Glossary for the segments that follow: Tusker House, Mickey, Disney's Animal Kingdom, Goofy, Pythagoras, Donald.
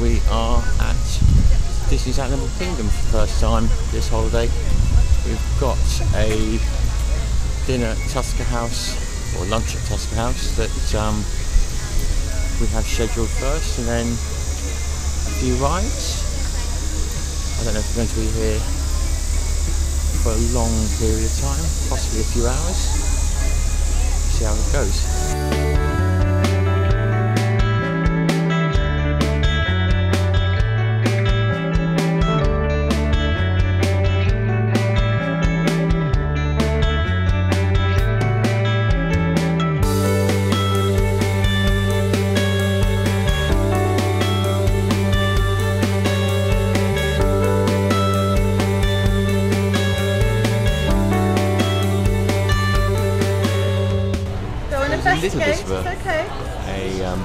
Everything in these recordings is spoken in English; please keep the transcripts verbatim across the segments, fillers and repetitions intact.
we are at Disney's Animal Kingdom for the first time this holiday. We've got a dinner at Tusker House, or lunch at Tusker House, that um, we have scheduled first, and then a few rides. I don't know if we're going to be here for a long period of time, possibly a few hours. See how it goes. It's okay, it's okay. A, um,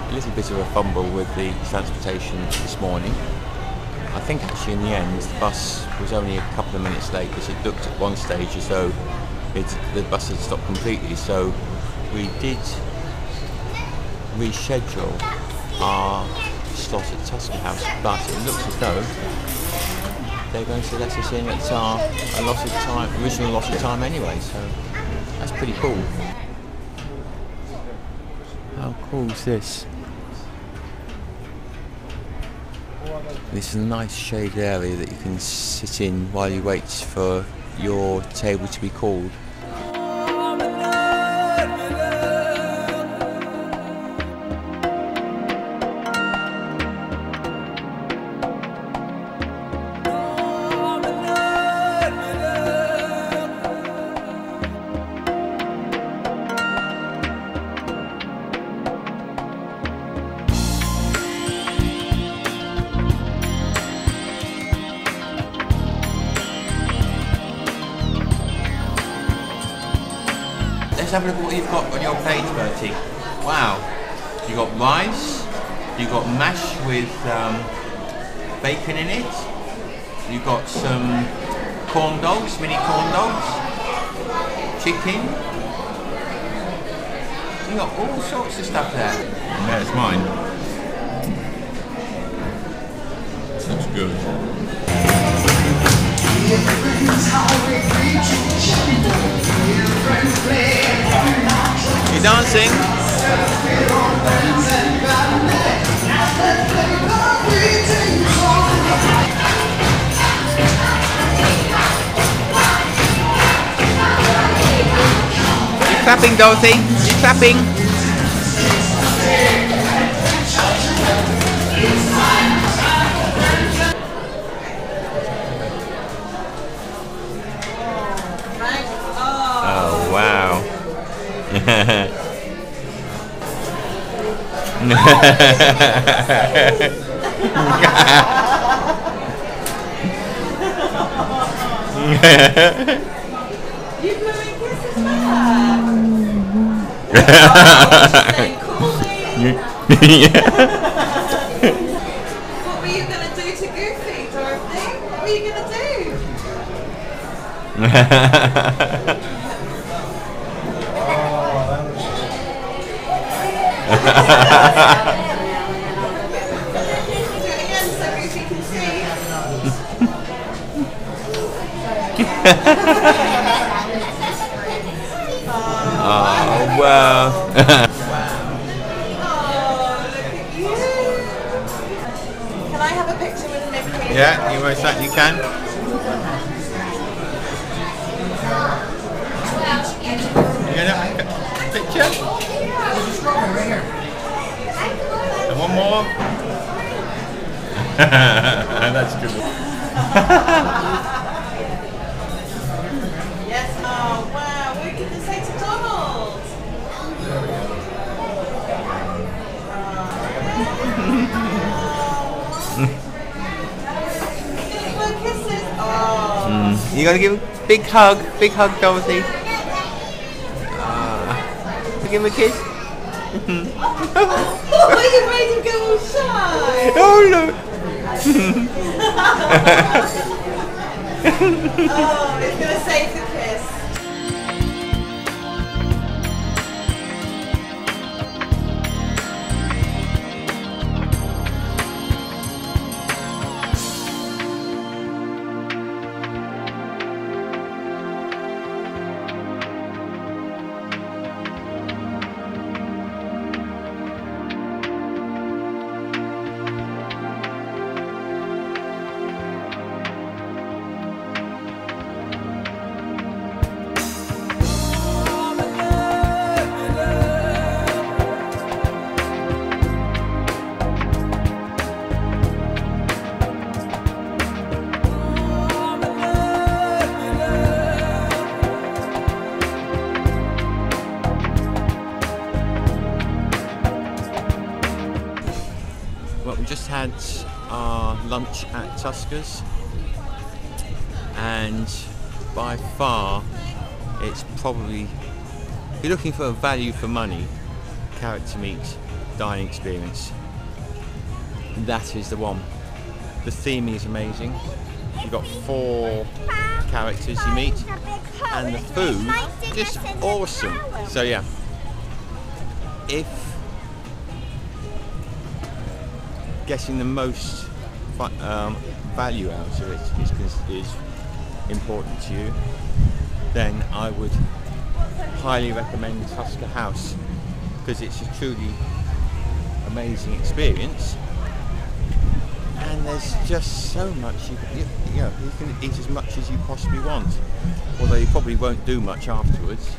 a little bit of a fumble with the transportation this morning. I think actually in the end the bus was only a couple of minutes late, because it looked at one stage as though it, the bus had stopped completely, so we did reschedule our slot at Tusker House, but it looks as though they're going to let us in at our a lot of time, original lot of time anyway, so that's pretty cool. How cool is this? This is a nice shaded area that you can sit in while you wait for your table to be called. Have a look at what you've got on your plate, Bertie. Wow, you got rice, you got mash with um, bacon in it, you got some corn dogs, mini corn dogs, chicken. You got all sorts of stuff there. And there's mine. This looks good. You're dancing. You're clapping, Dorothy. You're clapping. Oh, wow. What were you going to do to Goofy, Dorothy? What were you going to do? Do it again so Goofy can see. Oh, wow. Oh, look at you. Can I have a picture with Mickey? Yeah, you most certainly can. You got a picture? And one more. That's good. Yes, oh wow, what did you say to Donald? Oh, wow. You gotta give a big hug, big hug, Dorothy. Uh, give him a kiss. Oh, you made him go all shy! Oh no! Oh, it's gonna save the kiss. had our lunch at Tusker's, and by far it's probably, if you're looking for a value for money character meat dining experience, that is the one. The theming is amazing. You've got four characters you meet, and the food just awesome. So yeah, if getting the most um, value out of it is, is important to you, then I would highly recommend Tusker House, because it's a truly amazing experience. And there's just so much, you, you, you know, you can eat as much as you possibly want, although you probably won't do much afterwards.